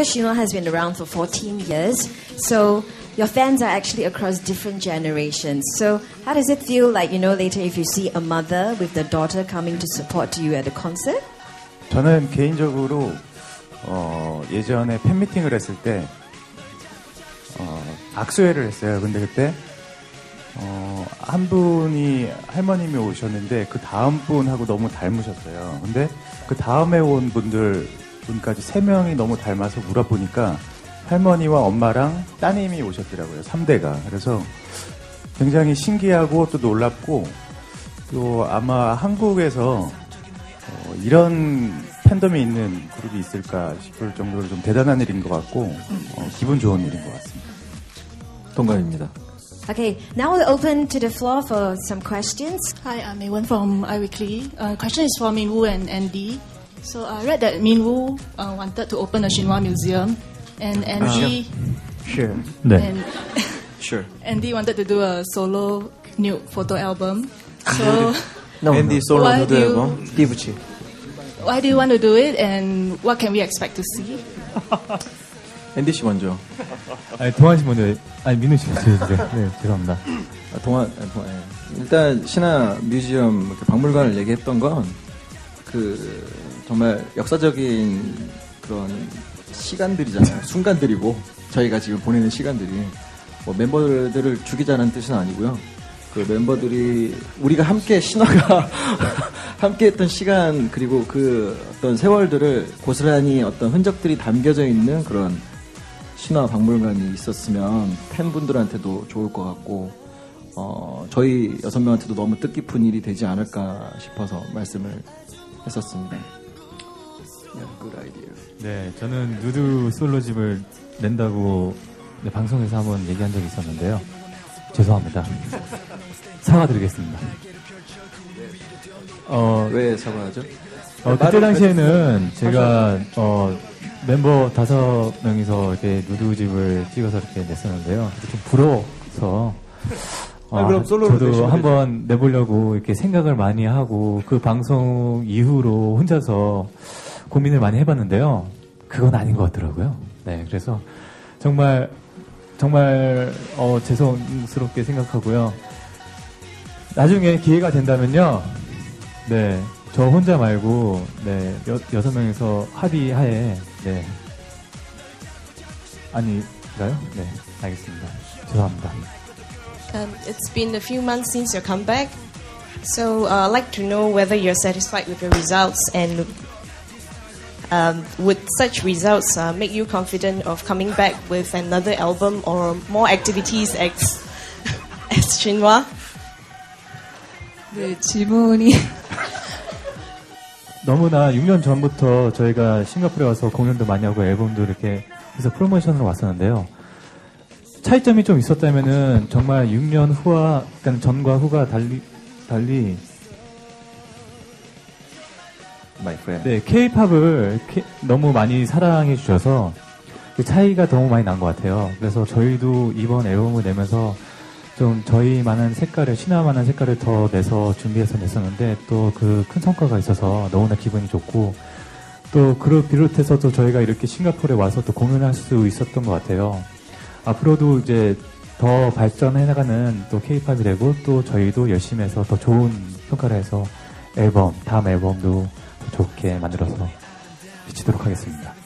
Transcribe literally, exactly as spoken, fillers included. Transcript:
because Shinhwa has been around for fourteen years, so your fans are actually across different generations. So how does it feel like, you know, later if you see a mother with the daughter coming to support you at a concert? 저는 개인적으로 어, 예전에 팬미팅을 했을 때 어, 악수회를 했어요. 근데 그때 어, 한 분이 할머님이 오셨는데 그 다음 분하고 너무 닮으셨어요. 근데 그 다음에 온 분들 분까지 세 명이 너무 닮아서 물어보니까 할머니와 엄마랑 따님이 오셨더라고요. 삼 대가. 그래서 굉장히 신기하고 또 놀랍고 또 아마 한국에서 어, 이런 팬덤이 있는 그룹이 있을까 싶을 정도로 좀 대단한 일인 것 같고 어, 기분 좋은 일인 것 같습니다. 동감입니다. Okay, now we'll open to the floor for some questions. Hi, I'm Mei Wen from iWeekly. Uh, question is for Min Woo and Andy. So I read that Min Woo uh, wanted to open a Shinhwa museum, and Andy, uh, sure, and, sure, Andy wanted to do a solo nude photo album. So no, Andy solo why nude album. You, why do you want to do it, and what can we expect to see? 앤디 씨 먼저. 아니 동환 씨 먼저. 아니 민우 씨 먼저 해주세요. 네 죄송합니다. 아, 동환, 아니, 동환. 일단 신화 뮤지엄 이렇게 박물관을 얘기했던 건 그 정말 역사적인 그런 시간들이잖아요. 순간들이고 저희가 지금 보내는 시간들이 뭐 멤버들을 죽이자는 뜻은 아니고요. 그 멤버들이 우리가 함께 신화가 함께했던 시간 그리고 그 어떤 세월들을 고스란히 어떤 흔적들이 담겨져 있는 그런. 신화 박물관이 있었으면 팬분들한테도 좋을 것 같고 어, 저희 여섯 명한테도 너무 뜻깊은 일이 되지 않을까 싶어서 말씀을 했었습니다. Yeah, good idea. 네, 저는 누드 솔로집을 낸다고 네, 방송에서 한번 얘기한 적이 있었는데요. 죄송합니다. 사과드리겠습니다. 어, 왜 사과하죠? 어, 그때 당시에는 제가 어, 멤버 다섯 명이서 이렇게 누드집을 찍어서 이렇게 냈었는데요. 좀 부러워서 아, 그럼 솔로로 저도 한번 내보려고 이렇게 생각을 많이 하고 그 방송 이후로 혼자서 고민을 많이 해봤는데요. 그건 아닌 것 같더라고요. 네, 그래서 정말 정말 어, 죄송스럽게 생각하고요. 나중에 기회가 된다면요. 네. 저 혼자 말고 네 여, 여섯 명에서 합의하에 네 아니가요? 네 알겠습니다. 죄송합니다. Um, it's been a few months since your comeback, so uh, I'd like to know whether you're satisfied with your results and um, would such results uh, make you confident of coming back with another album or more activities as as Shinhwa? 네 질문이. 너무나 육 년 전부터 저희가 싱가포르에 와서 공연도 많이 하고 앨범도 이렇게 해서 프로모션으로 왔었는데요. 차이점이 좀 있었다면은 정말 육 년 후와, 그러니까 전과 후가 달리, 달리. My friend. 네, K-팝을 너무 많이 사랑해 주셔서 그 차이가 너무 많이 난 것 같아요. 그래서 저희도 이번 앨범을 내면서 좀 저희만한 색깔을, 신화만한 색깔을 더 내서 준비해서 냈었는데 또 그 큰 성과가 있어서 너무나 기분이 좋고 또 그걸 비롯해서 또 저희가 이렇게 싱가포르에 와서 또 공연할 수 있었던 것 같아요. 앞으로도 이제 더 발전해 나가는 또 K-팝이 되고 또 저희도 열심히 해서 더 좋은 평가를 해서 앨범, 다음 앨범도 더 좋게 만들어서 비치도록 하겠습니다.